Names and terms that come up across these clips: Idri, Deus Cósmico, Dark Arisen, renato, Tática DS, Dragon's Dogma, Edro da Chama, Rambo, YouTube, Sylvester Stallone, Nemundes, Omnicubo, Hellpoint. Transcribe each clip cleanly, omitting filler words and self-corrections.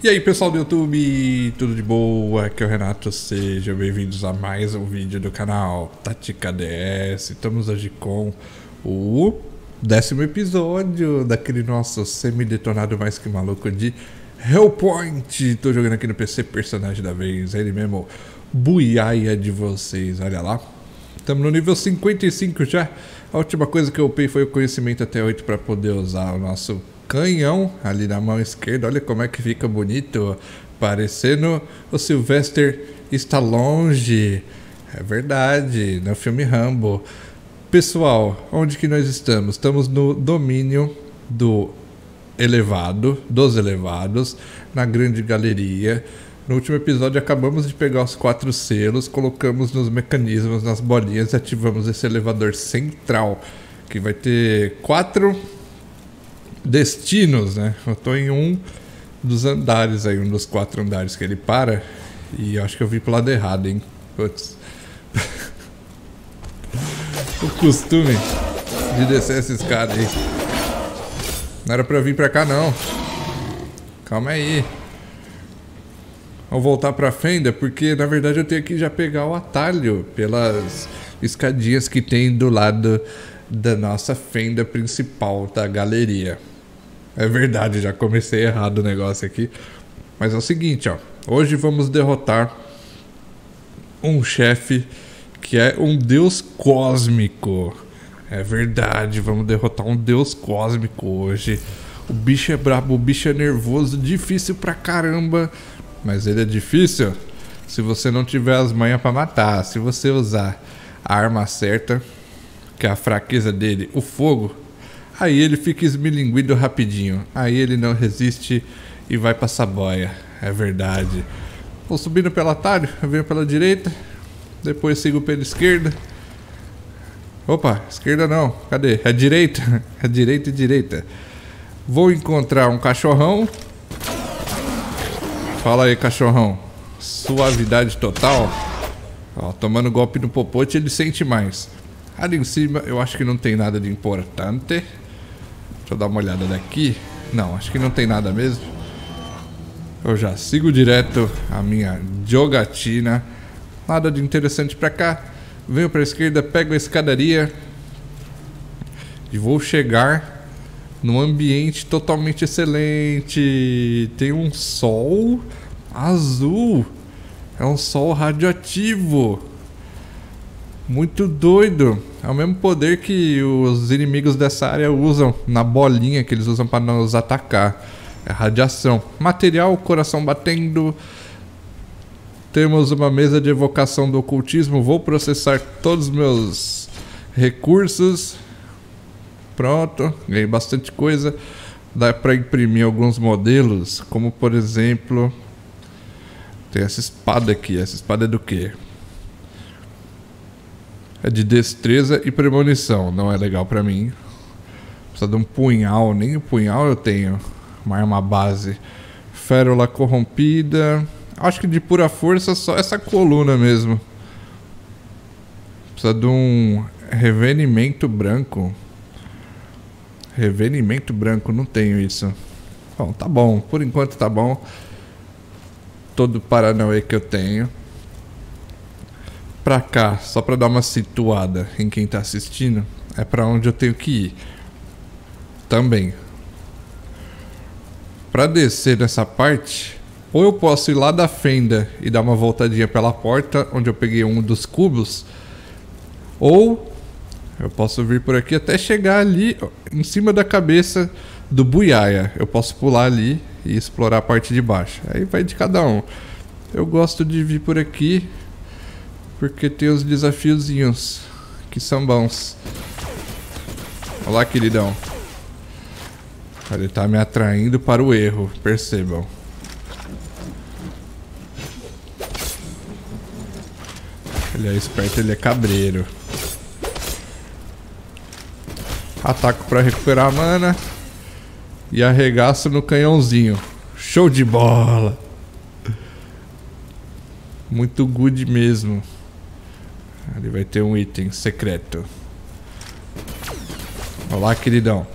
E aí pessoal do YouTube, tudo de boa? Aqui é o Renato, sejam bem-vindos a mais um vídeo do canal Tática DS. Estamos hoje com o 10º episódio daquele nosso semi-detonado mais que maluco de Hellpoint. Tô jogando aqui no PC, personagem da vez, ele mesmo, buiaia de vocês, olha lá. Estamos no nível 55 já. A última coisa que eu upei foi o conhecimento até 8 para poder usar o nosso canhão ali na mão esquerda. Olha como é que fica bonito, parecendo o Sylvester Stallone, é verdade, no filme Rambo. Pessoal, onde que nós estamos? Estamos no domínio do elevado, dos elevados, na grande galeria. No último episódio acabamos de pegar os 4 selos, colocamos nos mecanismos, nas bolinhas, e ativamos esse elevador central, que vai ter 4 destinos, né? Eu tô em um dos andares aí, um dos 4 andares que ele para. E eu acho que eu vim pro lado errado, hein? Putz. O costume de descer essa escada aí. Não era pra eu vir pra cá, não. Calma aí. Vou voltar pra fenda, porque na verdade eu tenho que já pegar o atalho pelas escadinhas que tem do lado da nossa fenda principal da galeria. É verdade, já comecei errado o negócio aqui. Mas é o seguinte, ó. Hoje vamos derrotar um chefe que é um Deus Cósmico. É verdade, vamos derrotar um Deus Cósmico hoje. O bicho é brabo, o bicho é nervoso, difícil pra caramba. Mas ele é difícil se você não tiver as manhas pra matar. Se você usar a arma certa, que é a fraqueza dele, o fogo, aí ele fica esmilinguido rapidinho. Aí ele não resiste e vai pra saboia. É verdade. Vou subindo pelo atalho, eu venho pela direita, depois sigo pela esquerda. Opa, esquerda não, cadê? É direita, é direita e direita. Vou encontrar um cachorrão. Fala aí, cachorrão. Suavidade total. Ó, tomando golpe no popote ele sente mais. Ali em cima eu acho que não tem nada de importante. Deixa eu dar uma olhada daqui. Não, acho que não tem nada mesmo. Eu já sigo direto a minha jogatina. Nada de interessante pra cá. Venho pra esquerda, pego a escadaria e vou chegar num ambiente totalmente excelente. Tem um sol azul. É um sol radioativo. Muito doido. É o mesmo poder que os inimigos dessa área usam na bolinha que eles usam para nos atacar. É radiação. Material, coração batendo. Temos uma mesa de evocação do ocultismo. Vou processar todos os meus recursos. Pronto. Ganhei bastante coisa. Dá para imprimir alguns modelos. Como por exemplo, tem essa espada aqui. Essa espada é do quê? É de destreza e premonição. Não é legal pra mim. Precisa de um punhal. Nem o punhal eu tenho. Uma arma base. Férola corrompida. Acho que de pura força só essa coluna mesmo. Precisa de um revenimento branco. Revenimento branco. Não tenho isso. Bom, tá bom. Por enquanto tá bom. Todo o paranauê que eu tenho. Pra cá, só pra dar uma situada em quem tá assistindo, é pra onde eu tenho que ir. Também. Pra descer nessa parte, ou eu posso ir lá da fenda e dar uma voltadinha pela porta, onde eu peguei um dos cubos, ou eu posso vir por aqui até chegar ali, em cima da cabeça do buiaia. Eu posso pular ali e explorar a parte de baixo. Aí vai de cada um. Eu gosto de vir por aqui, porque tem os desafiozinhos que são bons. Olá, queridão. Ele tá me atraindo para o erro, percebam. Ele é esperto, ele é cabreiro. Ataco para recuperar a mana. E arregaço no canhãozinho. Show de bola. Muito good mesmo. Ele vai ter um item secreto. Olá, queridão.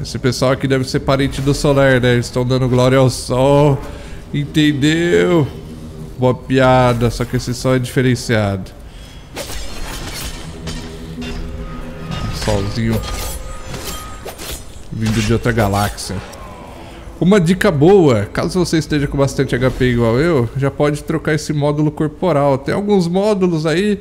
Esse pessoal aqui deve ser parente do Solar, né? Eles estão dando glória ao sol. Entendeu? Boa piada, só que esse sol é diferenciado. Solzinho vindo de outra galáxia. Uma dica boa, caso você esteja com bastante HP igual eu, já pode trocar esse módulo corporal. Tem alguns módulos aí,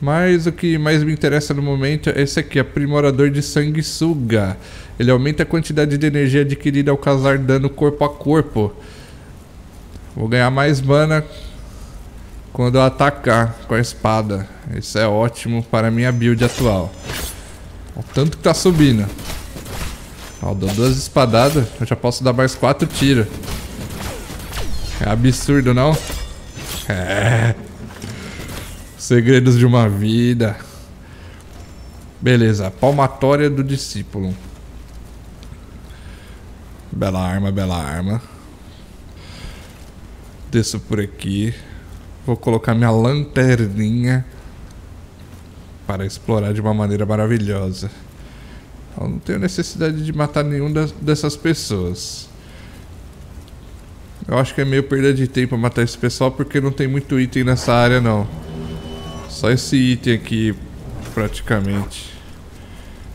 mas o que mais me interessa no momento é esse aqui, aprimorador de sanguessuga. Ele aumenta a quantidade de energia adquirida ao causar dano corpo a corpo. Vou ganhar mais mana quando eu atacar com a espada. Isso é ótimo para a minha build atual. Olha o tanto que tá subindo. Ó, dou 2 espadadas, eu já posso dar mais 4 tiros. É absurdo, não? É. Segredos de uma vida. Beleza, palmatória do discípulo. Bela arma, bela arma. Desço por aqui. Vou colocar minha lanterninha para explorar de uma maneira maravilhosa. Eu não tenho necessidade de matar nenhum dessas pessoas. Eu acho que é meio perda de tempo matar esse pessoal, porque não tem muito item nessa área não. Só esse item aqui, praticamente,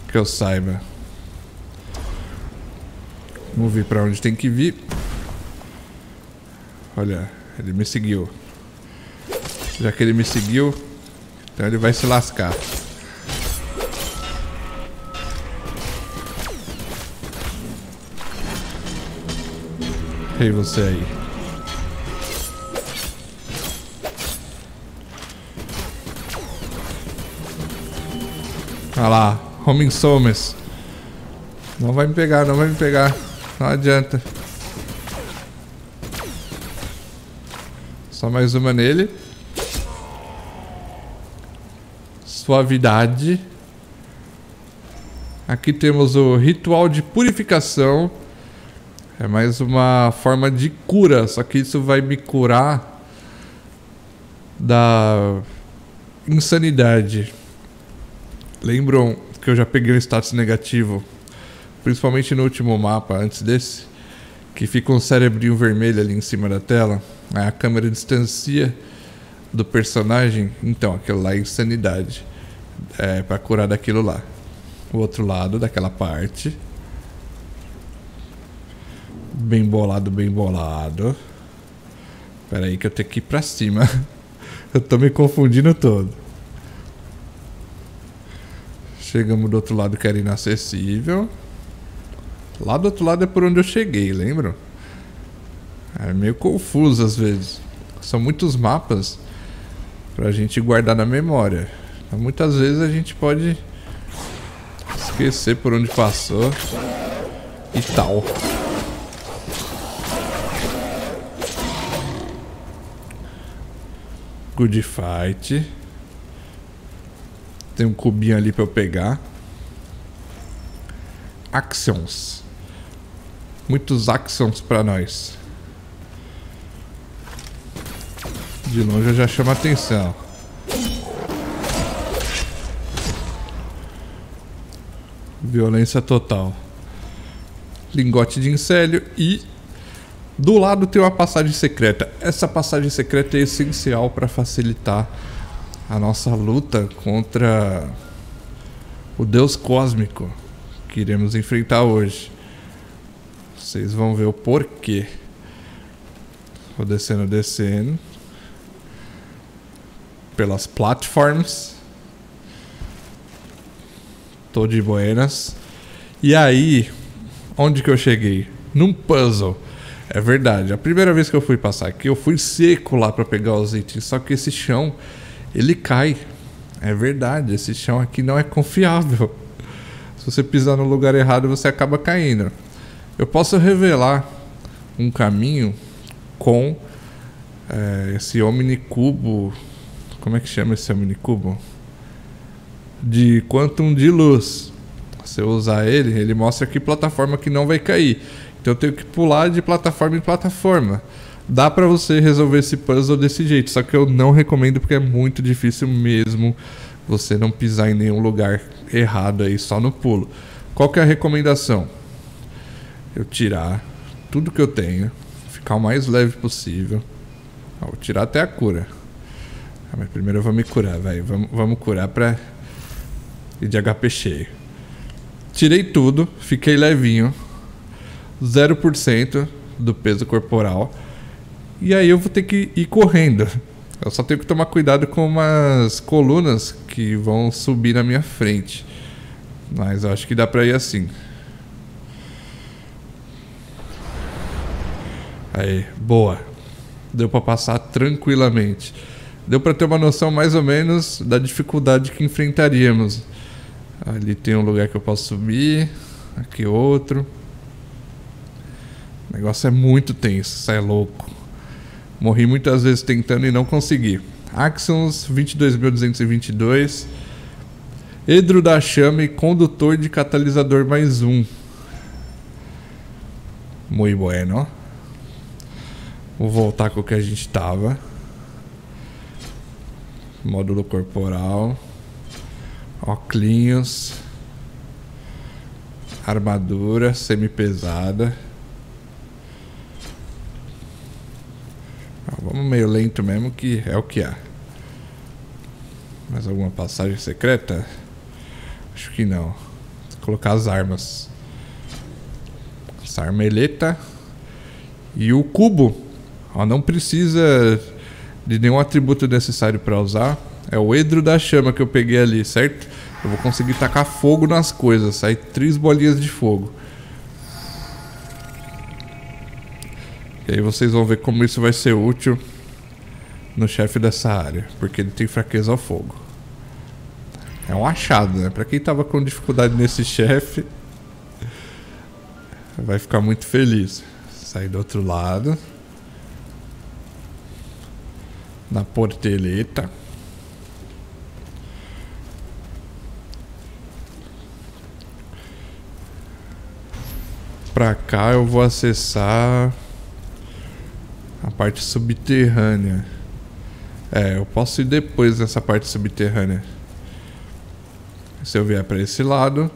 que eu saiba. Vamos vir pra onde tem que vir. Olha, ele me seguiu. Já que ele me seguiu, então ele vai se lascar. Ei, você aí. Olha lá, Homing Somers. Não vai me pegar, não vai me pegar. Não adianta. Só mais uma nele. Suavidade. Aqui temos o Ritual de Purificação. É mais uma forma de cura, só que isso vai me curar da insanidade. Lembram que eu já peguei um status negativo, principalmente no último mapa, antes desse, que fica um cerebrinho vermelho ali em cima da tela. A câmera distancia do personagem, então aquilo lá é insanidade. É para curar daquilo lá. O outro lado daquela parte. Bem bolado, bem bolado. Pera aí que eu tenho que ir pra cima. Eu tô me confundindo todo. Chegamos do outro lado que era inacessível. Lá do outro lado é por onde eu cheguei, lembram? É meio confuso às vezes. São muitos mapas pra gente guardar na memória. Então, muitas vezes a gente pode esquecer por onde passou e tal. Good fight. Tem um cubinho ali pra eu pegar. Actions. Muitos actions pra nós. De longe eu já chamo a atenção. Violência total. Lingote de incélio e... do lado tem uma passagem secreta. Essa passagem secreta é essencial para facilitar a nossa luta contra o Deus Cósmico que iremos enfrentar hoje. Vocês vão ver o porquê. Vou descendo, descendo pelas plataformas. Tô de buenas. E aí, onde que eu cheguei? Num puzzle. É verdade, a primeira vez que eu fui passar aqui, eu fui seco lá pra pegar os itens, só que esse chão, ele cai. É verdade, esse chão aqui não é confiável. Se você pisar no lugar errado, você acaba caindo. Eu posso revelar um caminho com esse omnicubo. Como é que chama esse omnicubo? De Quantum de Luz. Se eu usar ele, ele mostra que plataforma que não vai cair. Então eu tenho que pular de plataforma em plataforma. Dá pra você resolver esse puzzle desse jeito, só que eu não recomendo porque é muito difícil mesmo você não pisar em nenhum lugar errado aí, só no pulo. Qual que é a recomendação? eu tirar tudo que eu tenho, ficar o mais leve possível. Ó, vou tirar até a cura. Ah, mas primeiro eu vou me curar, velho. Vamos curar pra ir de HP cheio. Tirei tudo, fiquei levinho. 0% do peso corporal. E aí eu vou ter que ir correndo. Eu só tenho que tomar cuidado com umas colunas que vão subir na minha frente. Mas eu acho que dá pra ir assim. Aí, boa. Deu pra passar tranquilamente. Deu pra ter uma noção mais ou menos da dificuldade que enfrentaríamos. Ali tem um lugar que eu posso subir. Aqui outro. O negócio é muito tenso, isso é louco. Morri muitas vezes tentando e não consegui. Axons, 22.222. Edro da Chama e Condutor de Catalisador +1. Muito bueno. Vou voltar com o que a gente tava. Módulo corporal. Oclinhos. Armadura semipesada. Vamos meio lento mesmo, que é o que há. Mais alguma passagem secreta? Acho que não. Vou colocar as armas. Essa armeleta. E o cubo. Ó, não precisa de nenhum atributo necessário para usar. É o Edro da Chama que eu peguei ali, certo? Eu vou conseguir tacar fogo nas coisas. Sai 3 bolinhas de fogo. E aí vocês vão ver como isso vai ser útil no chefe dessa área, porque ele tem fraqueza ao fogo. É um achado, né? Pra quem tava com dificuldade nesse chefe, vai ficar muito feliz. Sair do outro lado. Na porteleta. Pra cá eu vou acessar a parte subterrânea. É, eu posso ir depois nessa parte subterrânea. Se eu vier pra esse lado,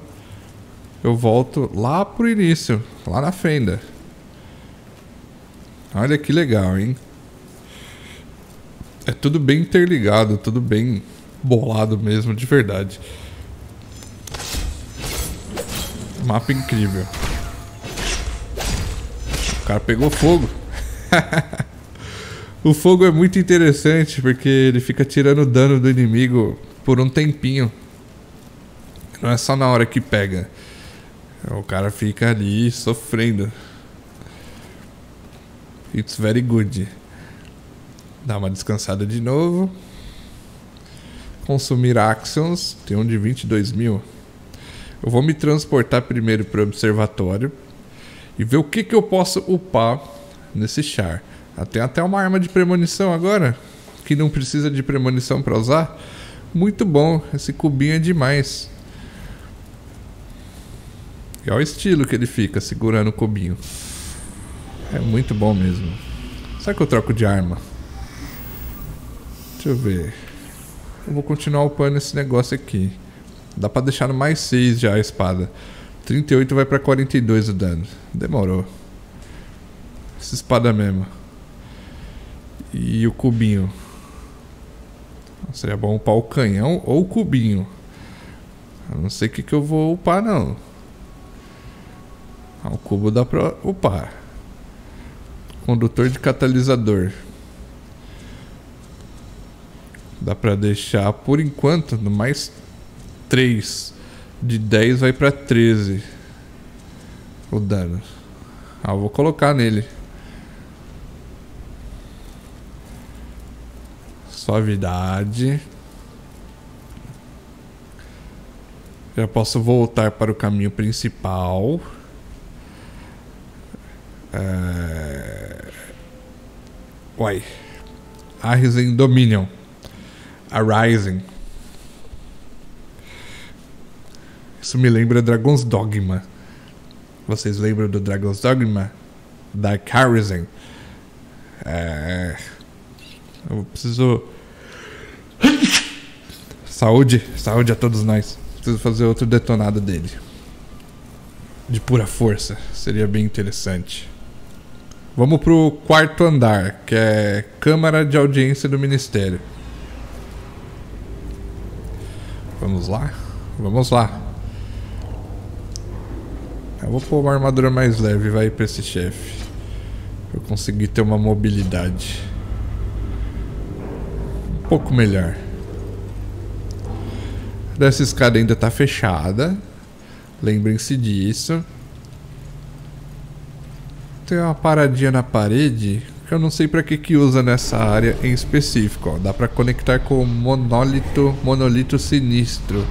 eu volto lá pro início, lá na fenda. Olha que legal, hein? É tudo bem interligado, tudo bem bolado mesmo, de verdade. Mapa incrível. O cara pegou fogo. O fogo é muito interessante porque ele fica tirando dano do inimigo por um tempinho. Não é só na hora que pega. O cara fica ali sofrendo. It's very good. Dá uma descansada de novo. Consumir actions. Tem um de 22.000. Eu vou me transportar primeiro para o observatório e ver o que, que eu posso upar nesse char. Tem até uma arma de premonição agora, que não precisa de premonição para usar. Muito bom, esse cubinho é demais. E olha o estilo que ele fica segurando o cubinho. É muito bom mesmo. Será que eu troco de arma? Deixa eu ver. Eu vou continuar upando esse negócio aqui. Dá para deixar no mais 6 já a espada. 38 vai para 42 o dano. Demorou. Essa espada mesmo. E o cubinho. Seria bom upar o canhão ou o cubinho. Eu não sei o que, que eu vou upar, não. O cubo dá pra upar. Condutor de catalisador. Dá pra deixar por enquanto no mais 3. De 10 vai pra 13. O dano. Ah, eu vou colocar nele. Suavidade. Já posso voltar para o caminho principal. Uai. Arisen Dominion. Arisen. Isso me lembra Dragon's Dogma. Vocês lembram do Dragon's Dogma? Dark Arisen. Eu preciso... Saúde! Saúde a todos nós. Preciso fazer outro detonado dele. de pura força. Seria bem interessante. Vamos pro quarto andar, que é Câmara de Audiência do Ministério. Vamos lá? Vamos lá. Eu vou pôr uma armadura mais leve, vai, pra esse chefe. Pra eu conseguir ter uma mobilidade um pouco melhor. Dessa escada ainda tá fechada. Lembrem-se disso. Tem uma paradinha na parede que eu não sei pra que usa nessa área em específico, ó. Dá pra conectar com o monolito sinistro.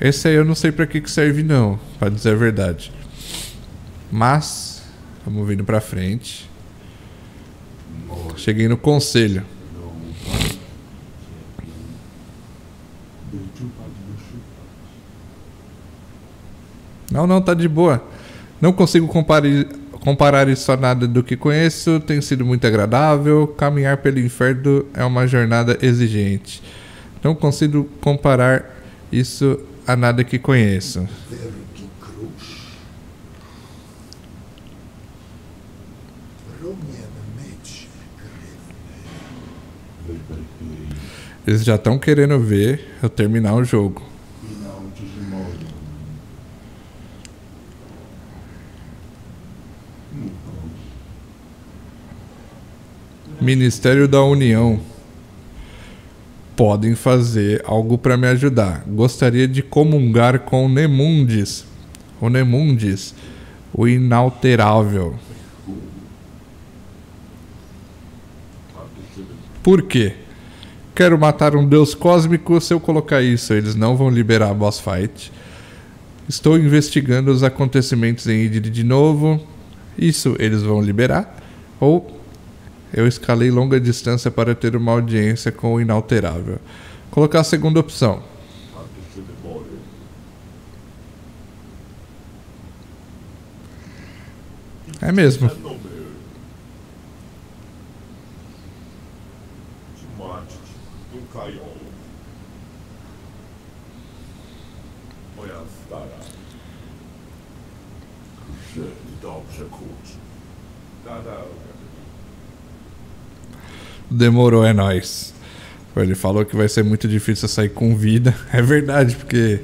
Esse aí eu não sei pra que serve não, pra dizer a verdade. Mas vamos vindo pra frente. Cheguei no conselho. Não, não, tá de boa. Não consigo comparar isso a nada do que conheço, tem sido muito agradável. Caminhar pelo inferno é uma jornada exigente. Não consigo comparar isso a nada que conheço. Eles já estão querendo ver eu terminar o jogo. Ministério da União. Podem fazer algo para me ajudar. Gostaria de comungar com o Nemundes. O Nemundes, o inalterável. Por quê? Quero matar um deus cósmico. Se eu colocar isso, eles não vão liberar a boss fight. Estou investigando os acontecimentos em Idri de novo. Isso eles vão liberar. Ou... eu escalei longa distância para ter uma audiência com o inalterável. Colocar a segunda opção. É mesmo. Demorou, é nóis. Ele falou que vai ser muito difícil sair com vida. É verdade, porque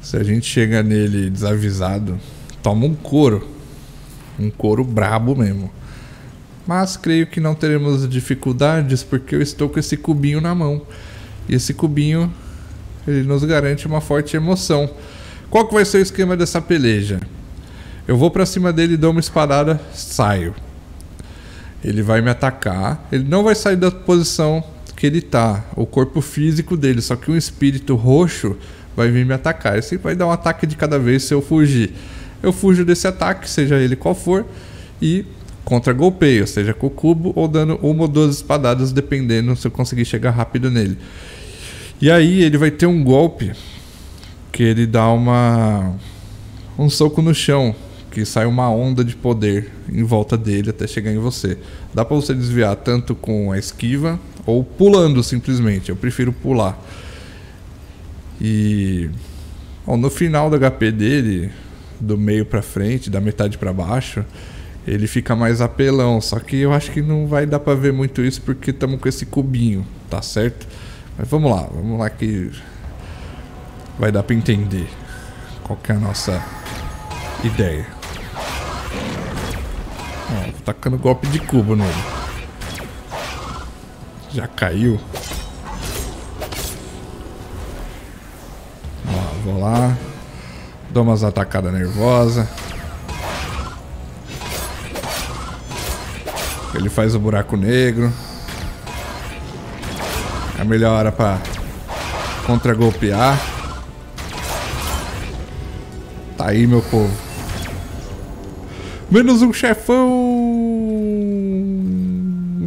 se a gente chega nele desavisado, toma um couro. Um couro brabo mesmo. Mas creio que não teremos dificuldades, porque eu estou com esse cubinho na mão. E esse cubinho, ele nos garante uma forte emoção. Qual que vai ser o esquema dessa peleja? Eu vou pra cima dele, dou uma espadada, saio. Ele vai me atacar. Ele não vai sair da posição que ele tá, o corpo físico dele. Só que um espírito roxo vai vir me atacar. Esse vai dar um ataque de cada vez se eu fugir. Eu fujo desse ataque, seja ele qual for. E contra-golpeio, seja com o cubo ou dando uma ou duas espadadas, dependendo se eu conseguir chegar rápido nele. E aí ele vai ter um golpe que ele dá um soco no chão, que sai uma onda de poder em volta dele até chegar em você. Dá pra você desviar tanto com a esquiva ou pulando simplesmente. Eu prefiro pular. E bom, no final do HP dele, do meio pra frente, da metade pra baixo, ele fica mais apelão. Só que eu acho que não vai dar pra ver muito isso, porque estamos com esse cubinho, tá certo? Mas vamos lá que vai dar pra entender qual que é a nossa ideia. Ó, tô tacando golpe de cubo nele. Já caiu. Ó, vou lá. Dou umas atacadas nervosas. Ele faz o buraco negro. É a melhor hora pra contra-golpear. Tá aí, meu povo. Menos um chefão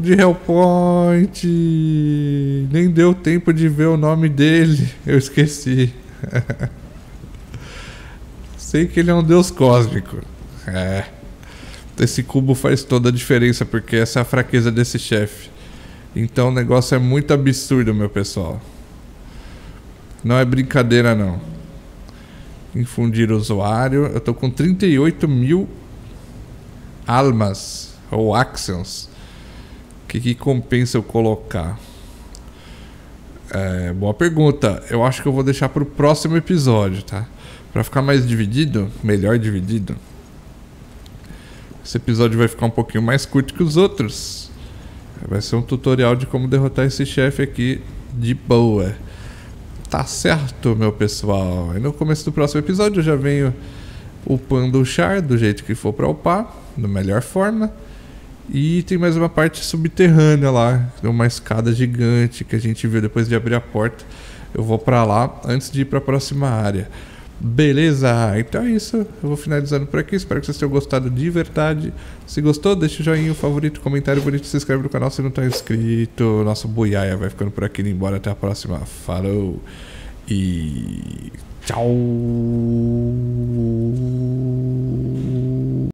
de Hellpoint. Nem deu tempo de ver o nome dele. Eu esqueci. Sei que ele é um deus cósmico. É. Esse cubo faz toda a diferença, porque essa é a fraqueza desse chefe. Então o negócio é muito absurdo, meu pessoal. Não é brincadeira, não. Infundir usuário. Eu tô com 38 mil almas ou actions. O que, que compensa eu colocar? É, boa pergunta. Eu acho que eu vou deixar pro próximo episódio, tá? Pra ficar mais dividido, melhor dividido. Esse episódio vai ficar um pouquinho mais curto que os outros. Vai ser um tutorial de como derrotar esse chefe aqui de boa. Tá certo, meu pessoal. E no começo do próximo episódio eu já venho upando o char do jeito que for pra upar, da melhor forma. E tem mais uma parte subterrânea lá, uma escada gigante que a gente viu depois de abrir a porta. Eu vou pra lá antes de ir pra próxima área. Beleza? Então é isso, eu vou finalizando por aqui, espero que vocês tenham gostado de verdade. Se gostou, deixa o joinha, o favorito, comentário bonito, se inscreve no canal se não tá inscrito. Nosso boiaia vai ficando por aqui, indo embora, até a próxima, falou e tchau!